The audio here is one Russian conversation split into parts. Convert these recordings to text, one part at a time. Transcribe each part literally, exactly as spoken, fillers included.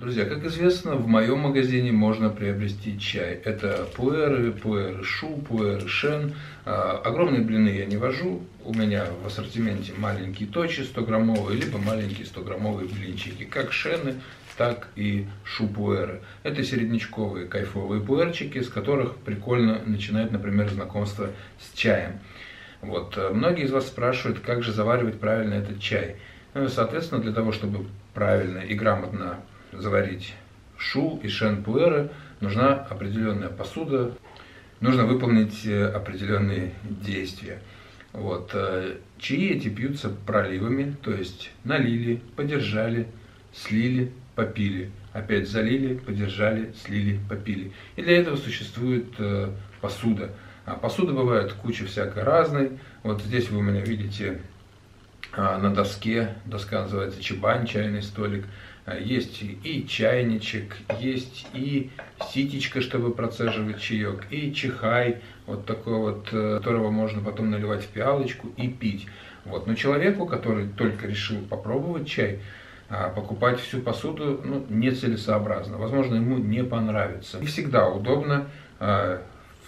Друзья, как известно, в моем магазине можно приобрести чай. Это пуэры, пуэры шу, пуэры шен. Огромные блины я не вожу. У меня в ассортименте маленькие точи сто граммовые, либо маленькие сто граммовые блинчики. Как шены, так и шу-пуэры. Это середнячковые кайфовые пуэрчики, с которых прикольно начинать, например, знакомство с чаем. Вот. Многие из вас спрашивают, как же заваривать правильно этот чай. Ну, и, соответственно, для того, чтобы правильно и грамотно заварить шу и шен пуэры, нужна определенная посуда, нужно выполнить определенные действия. Вот. Чаи эти пьются проливами, то есть налили, подержали, слили, попили, опять залили, подержали, слили, попили. И для этого существует посуда. А посуда бывает куча всякой разной. Вот здесь вы у меня видите на доске, доска называется чабань, чайный столик. Есть и чайничек, есть и ситечка, чтобы процеживать чаек, и чихай, вот такой вот, которого можно потом наливать в пиалочку и пить. Вот. Но человеку, который только решил попробовать чай, покупать всю посуду, ну, нецелесообразно. Возможно, ему не понравится. И всегда удобно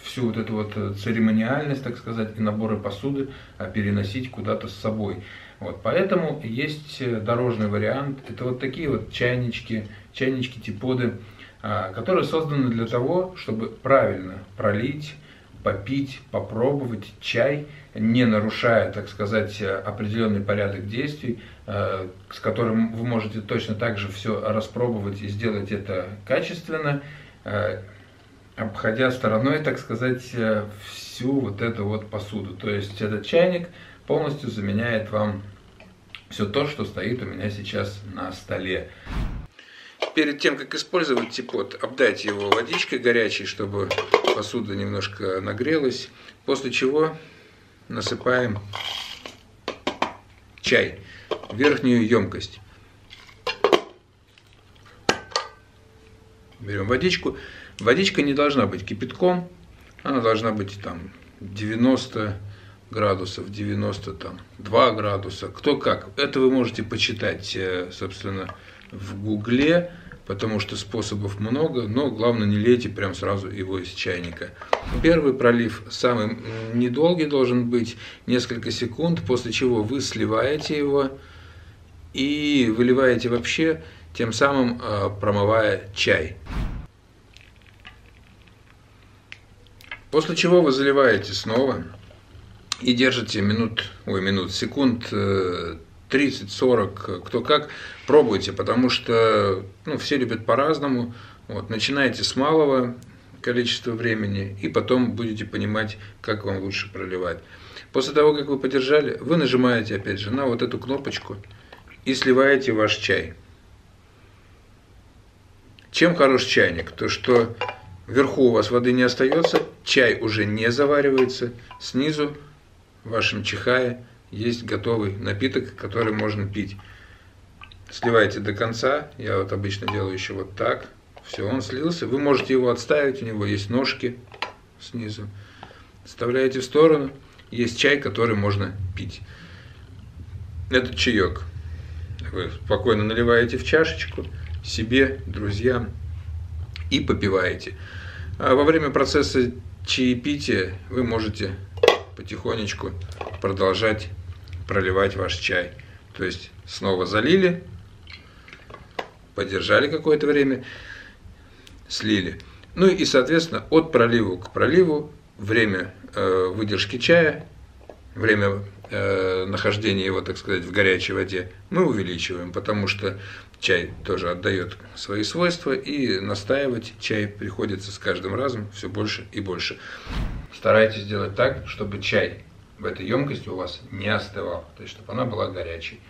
всю вот эту вот церемониальность, так сказать, и наборы посуды переносить куда-то с собой. Вот, поэтому есть дорожный вариант. Это вот такие вот чайнички, чайнички типоды, которые созданы для того, чтобы правильно пролить, попить, попробовать чай, не нарушая, так сказать, определенный порядок действий, с которым вы можете точно так же все распробовать и сделать это качественно, обходя стороной, так сказать, всю вот эту вот посуду. То есть этот чайник полностью заменяет вам все то, что стоит у меня сейчас на столе. Перед тем, как использовать типот, обдайте его водичкой горячей, чтобы посуда немножко нагрелась. После чего насыпаем чай в верхнюю емкость. Берем водичку. Водичка не должна быть кипятком, она должна быть там девяносто градусов, девяносто два градуса, кто как. Это вы можете почитать, собственно, в гугле, потому что способов много, но главное, не лейте прям сразу его из чайника. Первый пролив самый недолгий должен быть, несколько секунд, после чего вы сливаете его и выливаете вообще, тем самым промывая чай. После чего вы заливаете снова и держите минут, ой, минут, секунд тридцать-сорок, кто как, пробуйте, потому что, ну, все любят по-разному. Вот, начинайте с малого количества времени и потом будете понимать, как вам лучше проливать. После того, как вы подержали, вы нажимаете опять же на вот эту кнопочку и сливаете ваш чай. Чем хорош чайник? То, что вверху у вас воды не остается, чай уже не заваривается, снизу в вашем чихае есть готовый напиток, который можно пить. Сливайте до конца, я вот обычно делаю еще вот так, все, он слился, вы можете его отставить, у него есть ножки снизу, отставляете в сторону, есть чай, который можно пить. Этот чаек вы спокойно наливаете в чашечку себе, друзьям, и попиваете. А во время процесса чаепития вы можете потихонечку продолжать проливать ваш чай. То есть снова залили, подержали какое-то время, слили. Ну и, соответственно, от пролива к проливу время э, выдержки чая, время э, нахождения его, так сказать, в горячей воде мы увеличиваем, потому что чай тоже отдает свои свойства, и настаивать чай приходится с каждым разом все больше и больше. Старайтесь делать так, чтобы чай в этой емкости у вас не остывал, то есть чтобы она была горячей.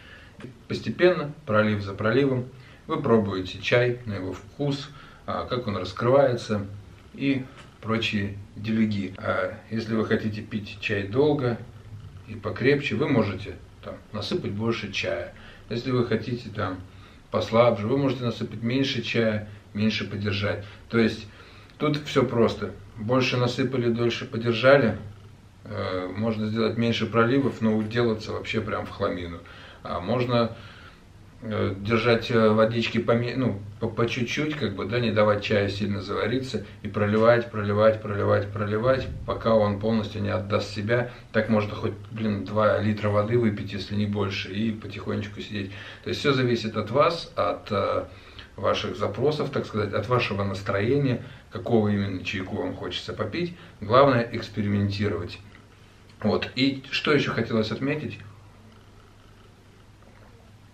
Постепенно, пролив за проливом, вы пробуете чай на его вкус, как он раскрывается и прочие делюги. А если вы хотите пить чай долго и покрепче, вы можете там насыпать больше чая. Если вы хотите там послабже, вы можете насыпать меньше чая, меньше подержать. То есть тут все просто. Больше насыпали, дольше подержали. Можно сделать меньше проливов, но уделаться вообще прям в хламину. Можно держать водички по, ну, по чуть-чуть, как бы, да, не давать чаю сильно завариться и проливать, проливать, проливать, проливать, пока он полностью не отдаст себя. Так можно хоть, блин, два литра воды выпить, если не больше, и потихонечку сидеть. То есть все зависит от вас, от э, ваших запросов, так сказать, от вашего настроения, какого именно чайку вам хочется попить. Главное экспериментировать. Вот. И что еще хотелось отметить?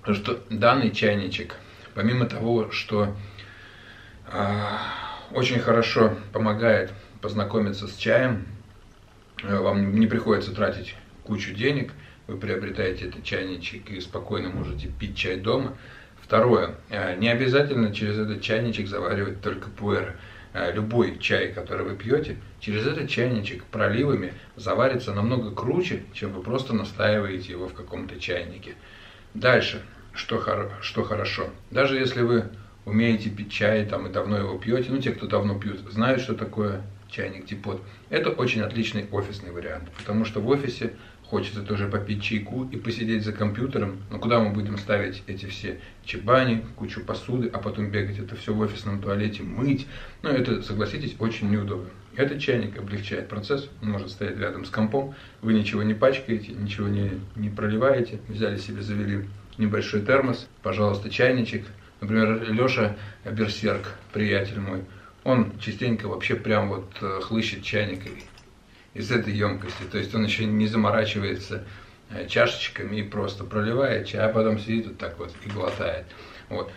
То, что данный чайничек, помимо того, что э, очень хорошо помогает познакомиться с чаем, э, вам не приходится тратить кучу денег, вы приобретаете этот чайничек и спокойно можете пить чай дома. Второе, э, не обязательно через этот чайничек заваривать только пуэры. Э, любой чай, который вы пьете, через этот чайничек проливами заварится намного круче, чем вы просто настаиваете его в каком-то чайнике. Дальше. Что, хор... что хорошо. Даже если вы умеете пить чай там, и давно его пьете, ну те, кто давно пьют, знают, что такое чайник типот. Это очень отличный офисный вариант, потому что в офисе хочется тоже попить чайку и посидеть за компьютером. Но куда мы будем ставить эти все чабани, кучу посуды, а потом бегать это все в офисном туалете, мыть. Ну это, согласитесь, очень неудобно. Этот чайник облегчает процесс, он может стоять рядом с компом, вы ничего не пачкаете, ничего не, не проливаете, взяли себе, завели небольшой термос, пожалуйста, чайничек. Например, Лёша Берсерк, приятель мой, он частенько вообще прям вот хлыщет чайник из этой емкости, то есть он еще не заморачивается чашечками и просто проливает чай, а потом сидит вот так вот и глотает. Вот.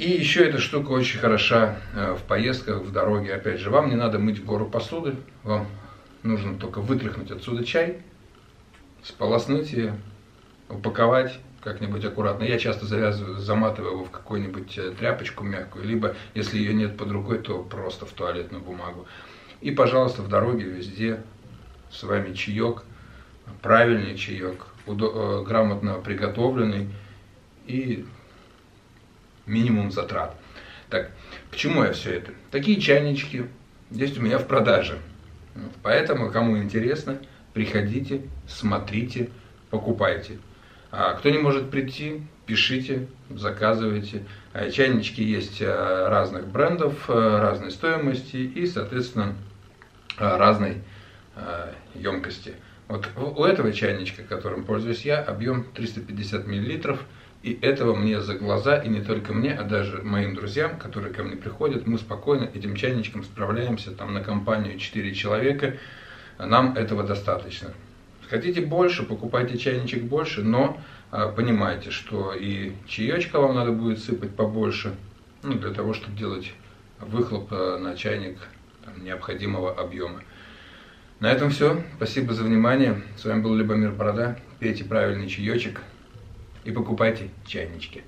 И еще эта штука очень хороша в поездках, в дороге. Опять же, вам не надо мыть гору посуды, вам нужно только вытряхнуть отсюда чай, сполоснуть ее, упаковать как-нибудь аккуратно. Я часто завязываю, заматываю его в какую-нибудь тряпочку мягкую, либо, если ее нет под рукой, то просто в туалетную бумагу. И, пожалуйста, в дороге везде с вами чаек, правильный чаек, грамотно приготовленный и... минимум затрат. Так, к чему я все это? Такие чайнички есть у меня в продаже. Вот, поэтому, кому интересно, приходите, смотрите, покупайте. А кто не может прийти, пишите, заказывайте. А, чайнички есть а, разных брендов, а, разной стоимости и, соответственно, а, разной а, емкости. Вот у этого чайничка, которым пользуюсь я, объем триста пятьдесят миллилитров. И этого мне за глаза, и не только мне, а даже моим друзьям, которые ко мне приходят, мы спокойно этим чайничком справляемся, там на компанию четыре человека, нам этого достаточно. Хотите больше, покупайте чайничек больше, но а, понимайте, что и чаечка вам надо будет сыпать побольше, ну, для того, чтобы делать выхлоп на чайник там, необходимого объема. На этом все, спасибо за внимание, с вами был Любомир Борода, пейте правильный чаечек. И покупайте чайнички.